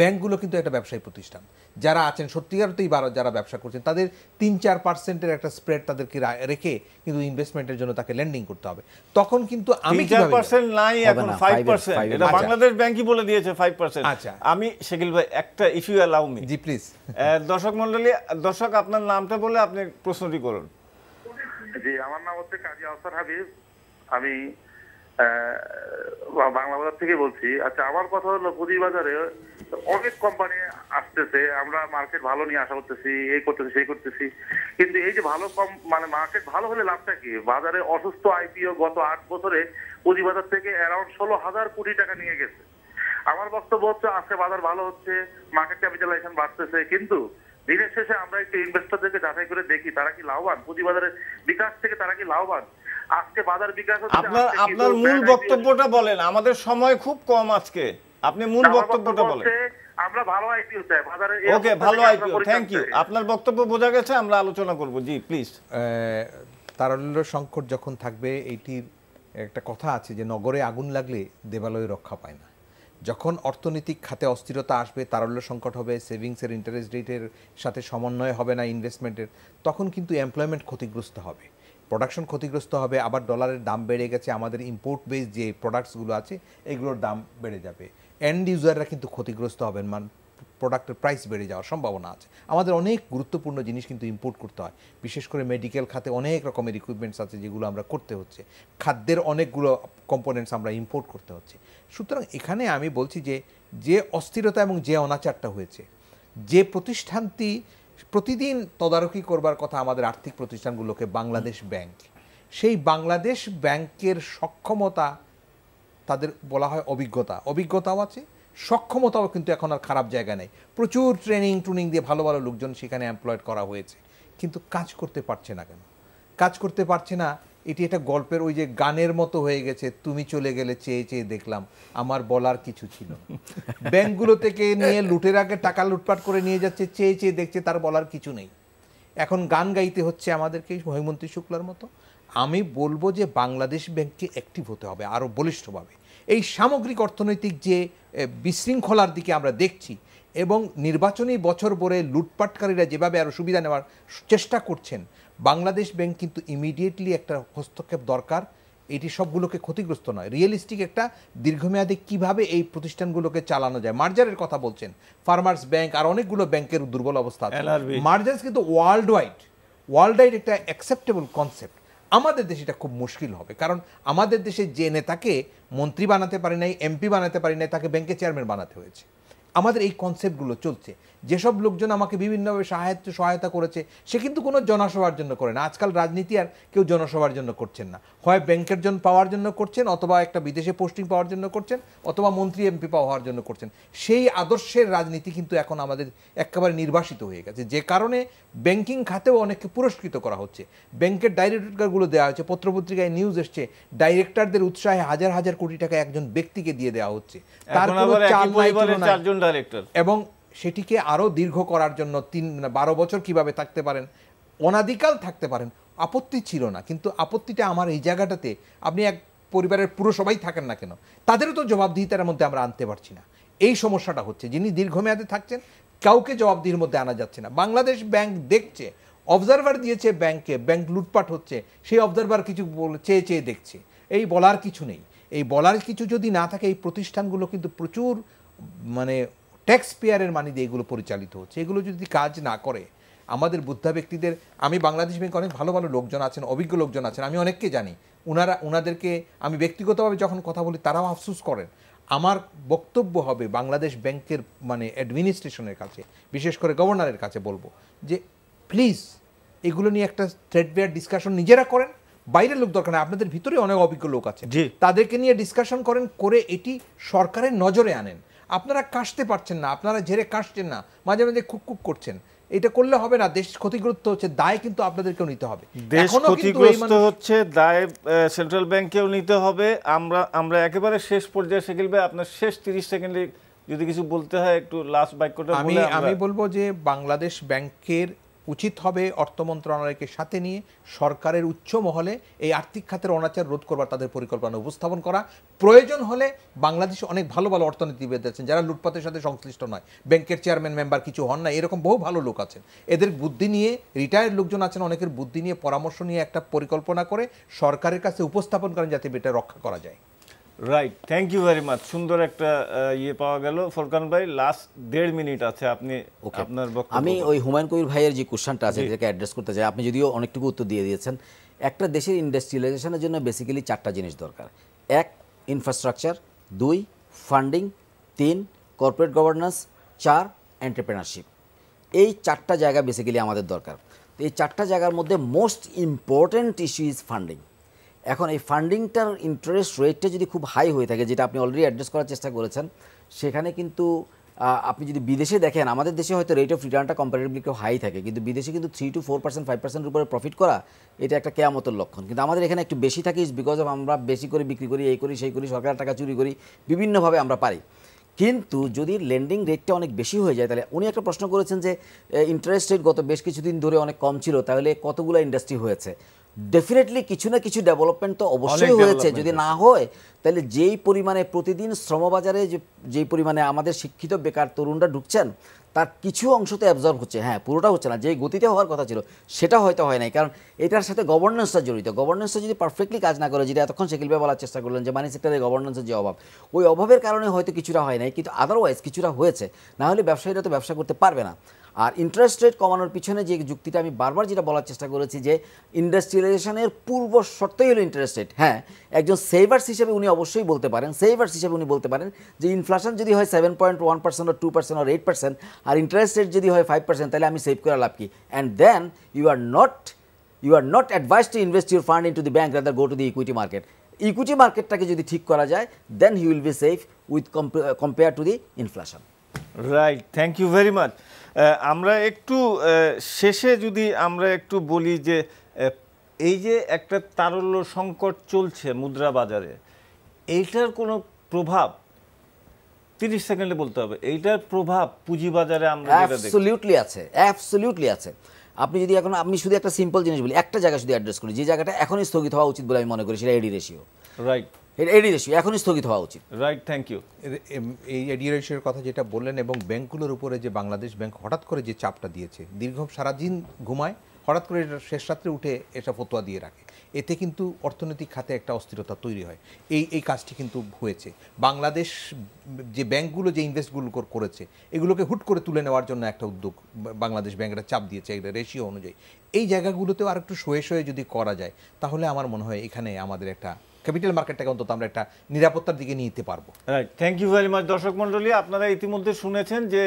ব্যাংকগুলো কিন্তু একটা ব্যবসায়ী প্রতিষ্ঠান, যারা আছেন সত্যিকারতেই যারা ব্যবসা করছেন, তাদের 3-4% একটা স্প্রেড তাদেরকে রেখে কিন্তু ইনভেস্টমেন্টের জন্য তাকে লেন্ডিং করতে হবে। তখন কিন্তু আমি 4% নাই, এখন 5%। এটা বাংলাদেশ ব্যাংকই বলে দিয়েছে 5%। আচ্ছা, আমি শাকিল ভাই একটা ইস্যু অ্যালাউ মি। জি প্লিজ। দর্শক মণ্ডলী, দর্শক আপনার নামটা বলে আপনি প্রশ্নটি করুন। জি, আমার নাম হচ্ছে কাজী আসার হাবিব, আমি বাংলাবাজার থেকে বলছি। আচ্ছা, আমার কথা হলো পুঁজিবাজারে অনেক কোম্পানি আসতেছে, আমরা মার্কেট ভালো নিয়ে আশা করতেছি, এই করতেছি সেই করতেছি, কিন্তু এই যে ভালো মানে মার্কেট ভালো হলে লাভটা কি? বাজারে অসুস্থ আইপিও গত 8 বছরে পুঁজিবাজার থেকে অ্যারাউন্ড 16,000 কোটি টাকা নিয়ে গেছে। আমার বক্তব্য হচ্ছে আজকে বাজার ভালো হচ্ছে, মার্কেট ক্যাপিটালাইজেশন বাড়তেছে, কিন্তু দিনের শেষে আমরা একটু ইনভেস্টরদেরকে যাচাই করে দেখি তারা কি লাভবান, পুঁজিবাজারের বিকাশ থেকে তারা কি লাভবান। আজকে বাজার বিকাশ হচ্ছে। আপনার মূল বক্তব্যটা বলেন, আমাদের সময় খুব কম আজকে, আপনি মূল বক্তব্যটা বলেন। আমরা ভালো আইপিও চাই বাজারে। ওকে, ভালো আইপিও, থ্যাংক ইউ। আপনার বক্তব্য বোঝা গেছে, আমরা আলোচনা করব। জি প্লিজ। তারল্য সংকট যখন থাকবে, এইটির একটা কথা আছে যে নগরে আগুন লাগলে দেবালয়ে রক্ষা পায় না। যখন অর্থনৈতিক খাতে অস্থিরতা আসবে, তারল্য সংকট হবে, সেভিংসের ইন্টারেস্ট রেটের সাথে সমন্বয় হবে না ইনভেস্টমেন্টের, তখন কিন্তু এমপ্লয়মেন্ট ক্ষতিগ্রস্ত হবে, প্রোডাকশন ক্ষতিগ্রস্ত হবে। আবার ডলারের দাম বেড়ে গেছে, আমাদের ইম্পোর্ট বেস যে প্রোডাক্টসগুলো আছে এগুলোর দাম বেড়ে যাবে, এন্ড ইউজাররা কিন্তু ক্ষতিগ্রস্ত হবেন, মানে প্রোডাক্টের প্রাইস বেড়ে যাওয়ার সম্ভাবনা আছে। আমাদের অনেক গুরুত্বপূর্ণ জিনিস কিন্তু ইম্পোর্ট করতে হয়, বিশেষ করে মেডিকেল খাতে অনেক রকমের ইকুইপমেন্টস আছে যেগুলো আমরা করতে হচ্ছে, খাদ্যের অনেকগুলো কম্পোনেন্টস আমরা ইম্পোর্ট করতে হচ্ছে। সুতরাং এখানে আমি বলছি যে অস্থিরতা এবং যে অনাচারটা হয়েছে, যে প্রতিষ্ঠানটি প্রতিদিন তদারকি করবার কথা আমাদের আর্থিক প্রতিষ্ঠানগুলোকে, বাংলাদেশ ব্যাংক, সেই বাংলাদেশ ব্যাংকের সক্ষমতা, তাদের বলা হয় অভিজ্ঞতাও আছে, সক্ষমতাও কিন্তু এখন আর খারাপ জায়গা নেই। প্রচুর ট্রেনিং দিয়ে ভালো ভালো লোকজন সেখানে এমপ্লয়েড করা হয়েছে, কিন্তু কাজ করতে পারছে না। কেন কাজ করতে পারছে না? এটি একটা গল্পের ওই যে গানের মতো হয়ে গেছে, তুমি চলে গেলে চেয়ে চেয়ে দেখলাম, আমার বলার কিছু ছিল। ব্যাংকগুলো থেকে নিয়ে লুটের আগে টাকা লুটপাট করে নিয়ে যাচ্ছে, চেয়ে চেয়ে দেখছে, তার বলার কিছু নেই। এখন গান গাইতে হচ্ছে আমাদেরকে হৈমন্তী শুক্লার মতো। আমি বলবো যে বাংলাদেশ ব্যাংককে অ্যাক্টিভ হতে হবে আরও বলিষ্ঠভাবে। এই সামগ্রিক অর্থনৈতিক যে বিশৃঙ্খলার দিকে আমরা দেখছি এবং নির্বাচনী বছর পরে লুটপাটকারীরা যেভাবে আরও সুবিধা নেওয়ার চেষ্টা করছেন, বাংলাদেশ ব্যাংক কিন্তু ইমিডিয়েটলি একটা হস্তক্ষেপ দরকার। এটি সবগুলোকে ক্ষতিগ্রস্ত নয়, রিয়েলিস্টিক একটা দীর্ঘমেয়াদে কিভাবে এই প্রতিষ্ঠানগুলোকে চালানো যায়। মার্জারের কথা বলছেন, ফার্মার্স ব্যাংক আর অনেকগুলো ব্যাংকের দুর্বল অবস্থা আছে। মার্জার কিন্তু ওয়ার্ল্ড ওয়াইড একটা অ্যাকসেপ্টেবল কনসেপ্ট। আমাদের দেশে এটা খুব মুশকিল হবে, কারণ আমাদের দেশে যে নেতাকে মন্ত্রী বানাতে পারি নাই, এমপি বানাতে পারি নাই, তাকে ব্যাংকে চেয়ারম্যান বানাতে হয়েছে। আমাদের এই কনসেপ্টগুলো চলছে। যেসব লোকজন আমাকে বিভিন্নভাবে সহায়তা করেছে, সে কিন্তু কোনো জনসভার জন্য করে না। আজকাল রাজনীতি আর কেউ জনসভার জন্য করছেন না, হয় ব্যাংকের জন্য পাওয়ার জন্য করছেন, অথবা একটা বিদেশে পোস্টিং পাওয়ার জন্য করছেন, অথবা মন্ত্রী এমপি পাওয়ার জন্য করছেন। সেই আদর্শের রাজনীতি কিন্তু এখন আমাদের একেবারে নির্বাসিত হয়ে গেছে, যে কারণে ব্যাংকিং খাতেও অনেককে পুরস্কৃত করা হচ্ছে। ব্যাংকের ডাইরেক্টরগুলো দেওয়া হচ্ছে, পত্রপত্রিকায় নিউজ এসছে, ডাইরেক্টরদের উৎসাহে হাজার হাজার কোটি টাকা একজন ব্যক্তিকে দিয়ে দেওয়া হচ্ছে, তার কোনো চাল নাই ডাইরেক্টর। এবং সেটিকে আরও দীর্ঘ করার জন্য 12 বছর কিভাবে থাকতে পারেন, অনাদিকাল থাকতে পারেন, আপত্তি ছিল না। কিন্তু আপত্তিটা আমার এই জায়গাটাতে, আপনি এক পরিবারের পুরো সবাই থাকেন না কেন, তাদেরও তো জবাবদিহিতার মধ্যে আমরা আনতে পারছি না। এই সমস্যাটা হচ্ছে, যিনি দীর্ঘমেয়াদে থাকছেন কাউকে জবাবদিহির মধ্যে আনা যাচ্ছে না। বাংলাদেশ ব্যাংক দেখছে, অবজারভার দিয়েছে ব্যাংকে, ব্যাংক লুটপাট হচ্ছে, সেই অবজারভার কিছু চেয়ে চেয়ে দেখছে। এই বলার কিছু নেই। এই বলার কিছু যদি না থাকে, এই প্রতিষ্ঠানগুলো কিন্তু প্রচুর মানে ট্যাক্স পেয়ারের মানি দিয়ে এগুলো পরিচালিত হচ্ছে। এগুলো যদি কাজ না করে, আমাদের বুদ্ধা ব্যক্তিদের, আমি বাংলাদেশ ব্যাংকে অনেক ভালো ভালো লোকজন আছেন, অভিজ্ঞ লোকজন আছেন, আমি অনেককে জানি, ওনাদেরকে আমি ব্যক্তিগতভাবে যখন কথা বলি তারাও আফসোস করেন। আমার বক্তব্য হবে বাংলাদেশ ব্যাংকের মানে অ্যাডমিনিস্ট্রেশনের কাছে, বিশেষ করে গভর্নরের কাছে বলবো যে প্লিজ এগুলো নিয়ে একটা থ্রেডবেয়ার ডিসকাশন নিজেরা করেন, বাইরের লোক দরকার না। আপনাদের ভিতরে অনেক অভিজ্ঞ লোক আছে, তাদেরকে নিয়ে ডিসকাশন করেন, করে এটি সরকারের নজরে আনেন। আপনারা কাশতে পারছেন না, আপনারা ঝেড়ে কাশছেন না, মাঝে মাঝে খুক করছেন। এটা করলে হবে না, দেশ ক্ষতিগ্রস্ত হচ্ছে, দায় কিন্তু আপনাদেরকেও নিতে হবে। দেশ ক্ষতিগ্রস্ত হচ্ছে, দায় সেন্ট্রাল ব্যাংকেও নিতে হবে। আমরা একেবারে শেষ পর্যায়ে, শাকিল ভাই আপনার শেষ 30 সেকেন্ডে যদি কিছু বলতে হয়, একটু লাস্ট বাক্যটা আমি বলবো যে বাংলাদেশ ব্যাংকের উচিত হবে অর্থ মন্ত্রণালয়কে সাথে নিয়ে সরকারের উচ্চ মহলে এই আর্থিক খাতের অনাচার রোধ করবার তাদের পরিকল্পনা উপস্থাপন করা। প্রয়োজন হলে বাংলাদেশে অনেক ভালো ভালো অর্থনীতিবিদ আছেন যারা লুটপাতের সাথে সংশ্লিষ্ট নয়, ব্যাংকের চেয়ারম্যান মেম্বার কিছু হন না, এরকম বহু ভালো লোক আছেন। এদের বুদ্ধি নিয়ে, রিটায়ার্ড লোকজন আছেন অনেকের, বুদ্ধি নিয়ে পরামর্শ নিয়ে একটা পরিকল্পনা করে সরকারের কাছে উপস্থাপন করেন, যাতে এটা রক্ষা করা যায়। Right, thank you very much. সুন্দর একটা ইয়ে পাওয়া গেল। ফরকান ভাই, লাস্ট 1.5 মিনিট আছে, আপনি আপনার বক্তব্য। আমি ওই হুমায়ুন কবির ভাইয়ের যে কোশ্চেনটা আছে এটাকে অ্যাড্রেস করতে চাই। আপনি যদিও অনেকটুকু উত্তর দিয়ে দিয়েছেন। একটা দেশের ইন্ডাস্ট্রিয়ালাইজেশনের জন্য বেসিক্যালি 4টা জিনিস দরকার: 1 infrastructure, 2 funding, 3 corporate governance, 4 entrepreneurship. এই 4টা জায়গা বেসিক্যালি আমাদের দরকার। তো এই 4টা জায়গার মধ্যে most important issue is funding. এখন এই ফান্ডিংটার ইন্টারেস্ট রেটটা যদি খুব হাই হয়ে থাকে, যেটা আপনি অলরেডি অ্যাড্রেস করার চেষ্টা করেছেন, সেখানে কিন্তু আপনি যদি বিদেশে দেখেন, আমাদের দেশে হয়তো রেট অফ রিটার্নটা কম্পারেটিভলি খুব হাই থাকে, কিন্তু বিদেশে কিন্তু 3 to 4%, 5%-এর উপরে প্রফিট করা এটা একটা কেয়ামতের লক্ষণ। কিন্তু আমাদের এখানে একটু বেশি থাকে, ইজ বিকজ অফ আমরা বেশি করে বিক্রি করি, এই করি সেই করি, সরকারের টাকা চুরি করি, বিভিন্নভাবে আমরা পারি। কিন্তু যদি লেন্ডিং রেটটা অনেক বেশি হয়ে যায়, তাহলে উনি একটা প্রশ্ন করেছেন যে ইন্টারেস্ট রেট গত বেশ কিছুদিন ধরে অনেক কম ছিল, তাহলে কতগুলো ইন্ডাস্ট্রি হয়েছে। ডেফিনেটলি কিছু না কিছু ডেভেলপমেন্ট তো অবশ্যই হয়েছে। যদি না হয়, তাহলে যেই পরিমাণে প্রতিদিন শ্রমবাজারে যেই পরিমাণে আমাদের শিক্ষিত বেকার তরুণরা ঢুকছেন, তার কিছু অংশ তো অ্যাবজর্ব হচ্ছে। হ্যাঁ, পুরোটা হচ্ছে না, যেই গতিতে হওয়ার কথা ছিল সেটা হয়তো হয় নাই, কারণ এটার সাথে গভর্নেন্সটা জড়িত। গভর্নেন্সটা যদি পারফেক্টলি কাজ না করে, যেটা এতক্ষণ শাকিল ভাই বলার চেষ্টা করলেন যে মানি সেক্টরে গভর্নেন্সের যে অভাব, ওই অভাবের কারণে হয়তো কিছুটা হয় নাই, কিন্তু আদারওয়াইজ কিছুটা হয়েছে। না হলে ব্যবসায়ীরা তো ব্যবসা করতে পারবে না। আর ইন্টারেস্ট রেট কমানোর পিছনে যে যুক্তিটা আমি বারবার যেটা বলার চেষ্টা করেছি, যে ইন্ডাস্ট্রিয়ালাইজেশনের পূর্ব শর্তই হলো ইন্টারেস্ট রেট। হ্যাঁ, একজন সেভার্স হিসেবে উনি অবশ্যই বলতে পারেন, সেভার্স হিসেবে উনি বলতে পারেন যে ইনফ্লেশন যদি হয় 7.1% or 2% or 8%, আর ইন্টারেস্ট রেট যদি হয় 5%, তাহলে আমি সেভ করে লাভ কি? And then you are not advised to invest your fund in two the bank, rather go to the equity market. Equity মার্কেটটাকে যদি ঠিক করা যায়, then you will be safe with compare to the inflation. Right, thank you very much. আমরা একটু শেষে যদি আমরা একটু বলি যে এই যে একটা তারল্য সংকট চলছে মুদ্রা বাজারে, এইটার কোনো প্রভাব, 30 সেকেন্ডে বলতে হবে, এইটার প্রভাব পুঁজিবাজারে আমরা অ্যাবসলিউটলি আছে। আপনি যদি এখন, আমি শুধু একটা সিম্পল জিনিস বলি, একটা জায়গা শুধু অ্যাড্রেস করি, যে জায়গাটা এখনই স্থগিত হওয়া উচিত বলে আমি মনে করি, সেটা AD ratio. Right, AD ratio এখন স্থগিত হওয়া উচিত। Right, thank you. এই এডি রেশিওর কথা যেটা বললেন এবং ব্যাংকগুলোর উপরে যে বাংলাদেশ ব্যাংক হঠাৎ করে যে চাপটা দিয়েছে, দীর্ঘ সারাদিন ঘুমায়, হঠাৎ করে শেষ রাত্রে উঠে এটা ফতোয়া দিয়ে রাখে, এতে কিন্তু অর্থনৈতিক খাতে একটা অস্থিরতা তৈরি হয়। এই কাজটি কিন্তু হয়েছে। বাংলাদেশ যে ব্যাংকগুলো যে ইনভেস্টগুলো করেছে এগুলোকে হুট করে তুলে নেওয়ার জন্য একটা উদ্যোগ বাংলাদেশ ব্যাংকরা চাপ দিয়েছে একটা রেশিও অনুযায়ী। এই জায়গাগুলোতেও আর একটু শোয়ে শোয়ে যদি করা যায় তাহলে আমার মনে হয় এখানে আমাদের একটা ক্যাপিটাল মার্কেটটাকে অন্তত আমরা একটা নিরাপত্তার দিকে নিয়ে যেতে পারবো। Right, thank you very much. দর্শক মণ্ডলী, আপনারা ইতিমধ্যে শুনেছেন যে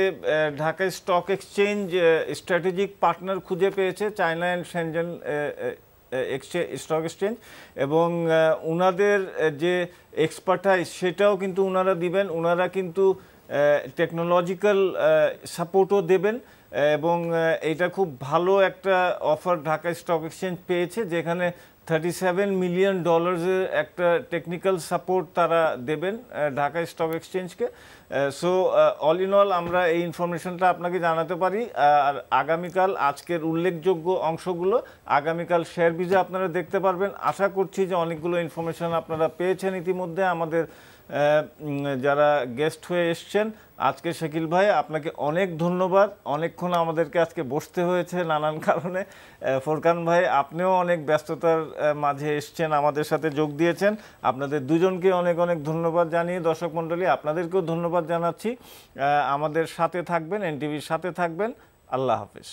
Dhaka stock exchange strategic partner খুঁজে পেয়েছে China and Shenzhen stock exchange, এবং ওনাদের যে এক্সপার্টাইজ সেটাও কিন্তু ওনারা দিবেন। ওনারা কিন্তু টেকনোলজিক্যাল সাপোর্টও দেবেন এবং এটা খুব ভালো একটা অফার ঢাকা স্টক এক্সচেঞ্জ পেয়েছে, যেখানে $37 মিলিয়ন একটা টেকনিক্যাল সাপোর্ট তারা দেবেন ঢাকা স্টক এক্সচেঞ্জকে। সো অল ইন অল আমরা এই ইনফরমেশনটা আপনাকে জানাতে পারি। আর আগামীকাল আজকের উল্লেখযোগ্য অংশগুলো আগামীকাল শেয়ার ভিজে আপনারা দেখতে পারবেন। আশা করছি যে অনেকগুলো ইনফরমেশন আপনারা পেয়েছেন ইতিমধ্যে। আমাদের যারা গেস্ট হয়ে এসছেন আজকে, শাকিল ভাই আপনাকে অনেক ধন্যবাদ। অনেকক্ষণ আমাদেরকে আজকে বসতে হয়েছে নানান কারণে। ফোরকান ভাই আপনিও অনেক ব্যস্ততার মাঝে এসছেন, আমাদের সাথে যোগ দিয়েছেন। আপনাদের দুজনকে অনেক অনেক ধন্যবাদ জানিয়ে দর্শক মণ্ডলী আপনাদেরকেও ধন্যবাদ জানাচ্ছি। আমাদের সাথে থাকবেন, এনটিভির সাথে থাকবেন। আল্লাহ হাফেজ।